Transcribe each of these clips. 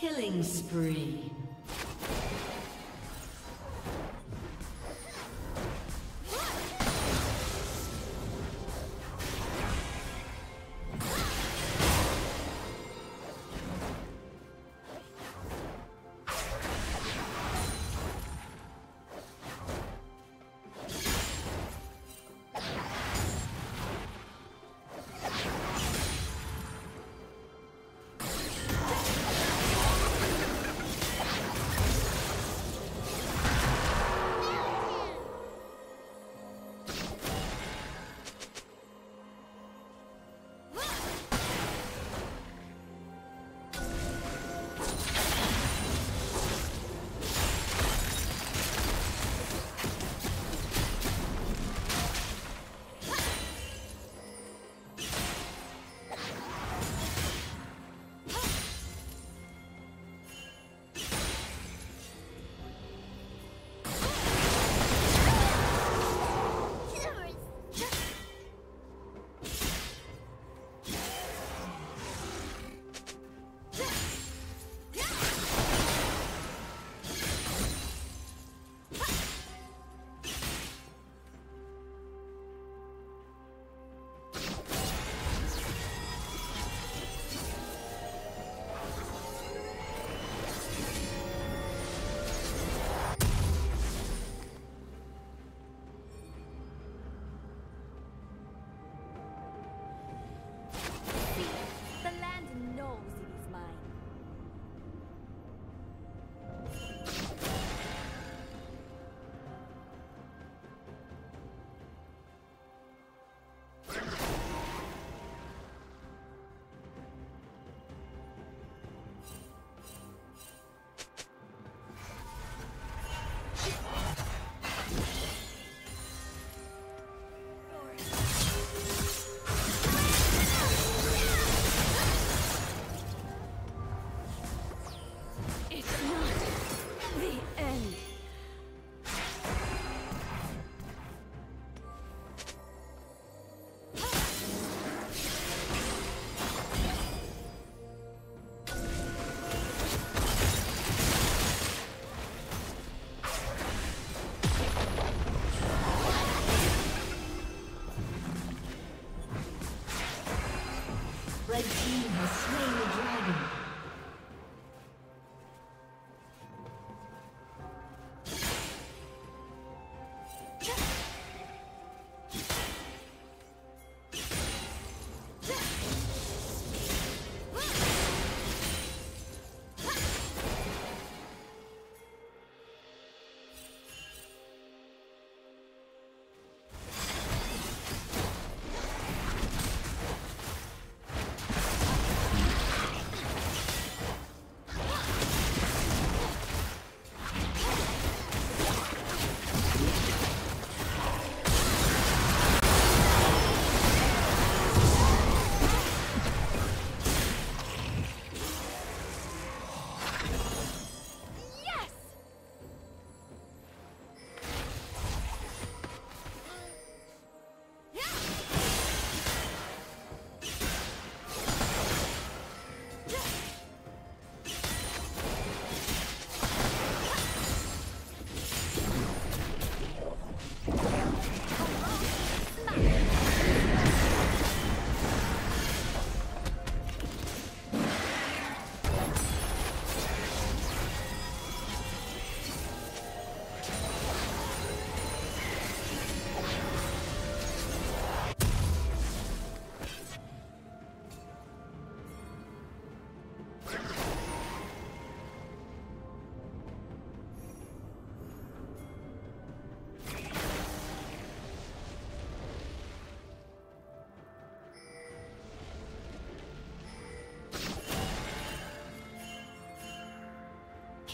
Killing spree.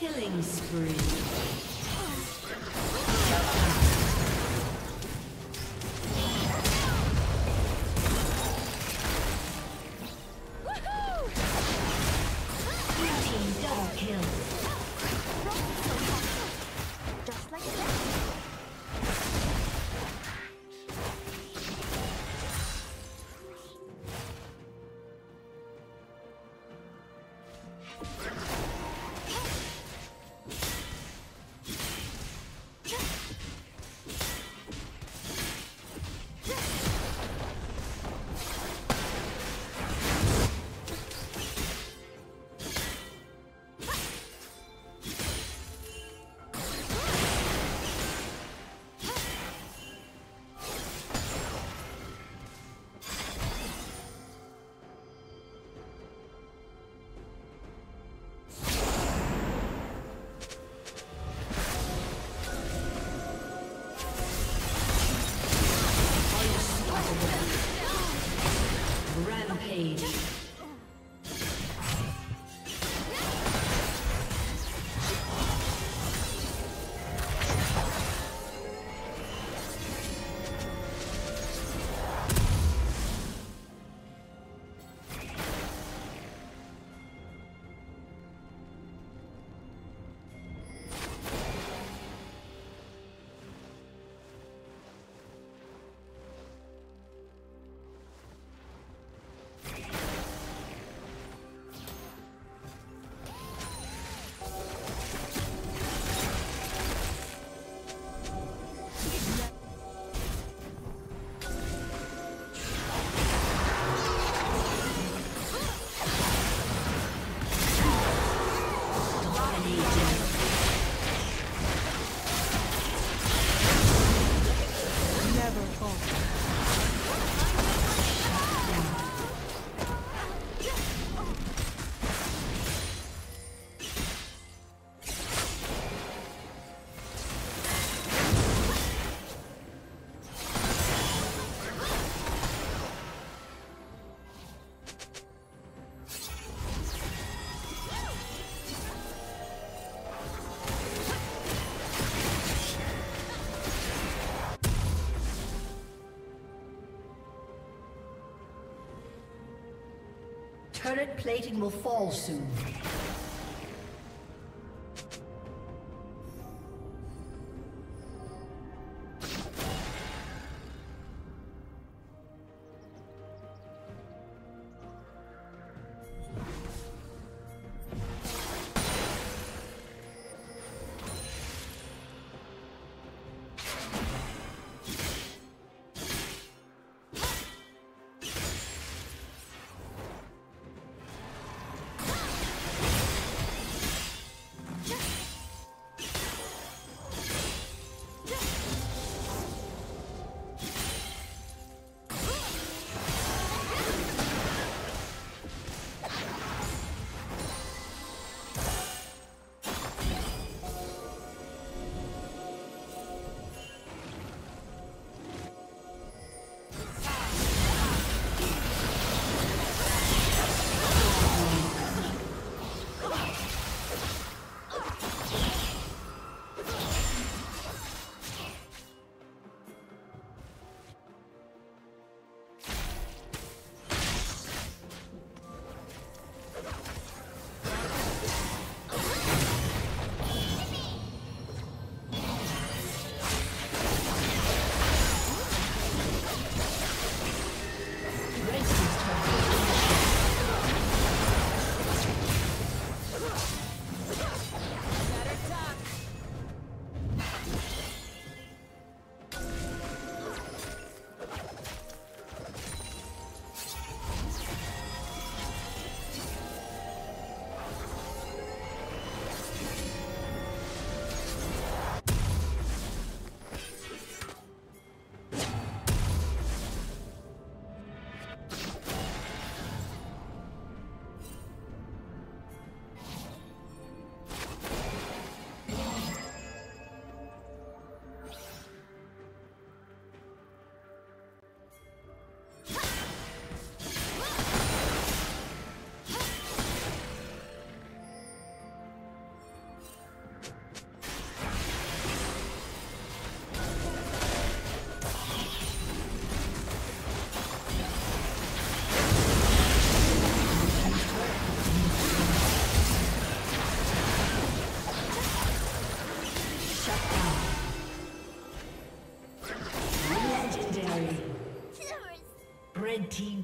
Killing spree. Plating. Turret plating will fall soon.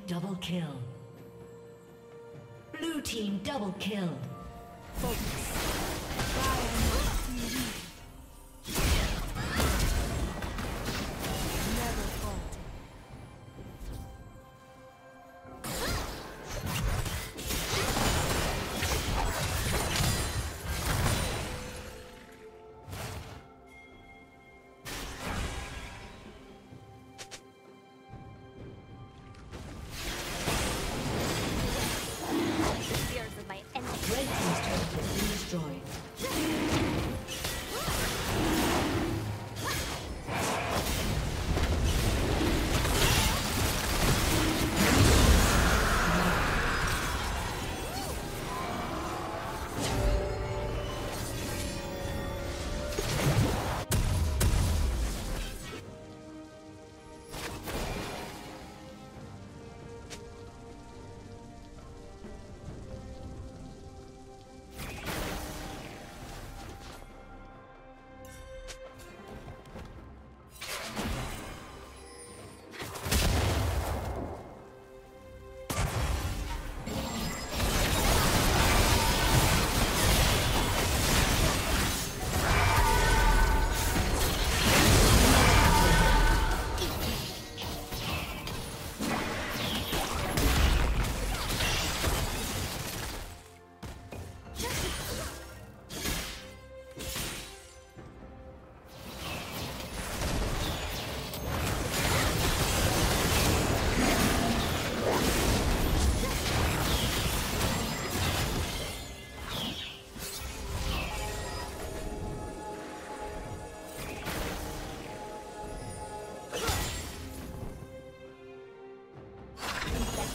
Double kill. Blue team double kill. Focus. Destroyed.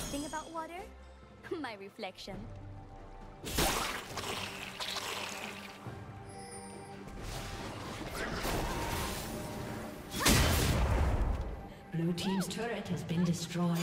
best thing about water? My reflection. Blue team's turret has been destroyed.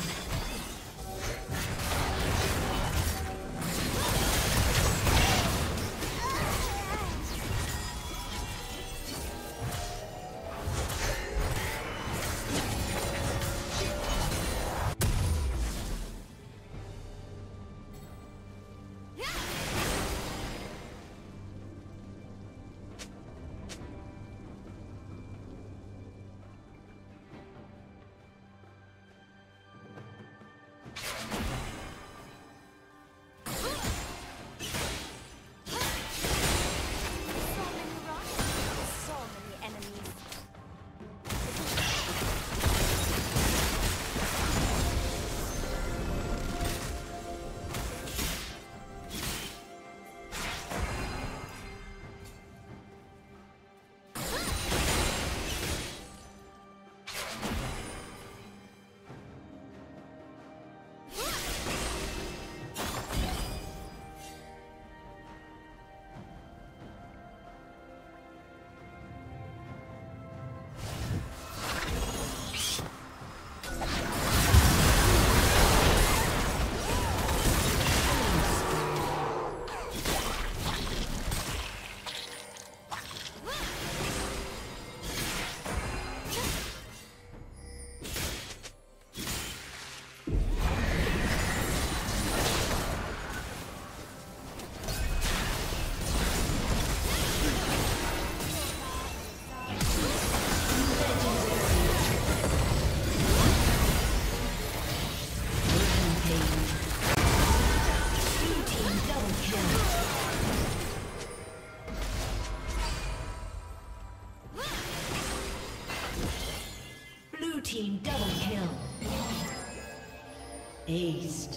Aced.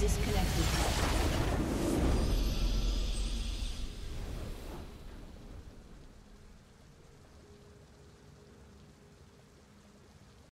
Disconnected.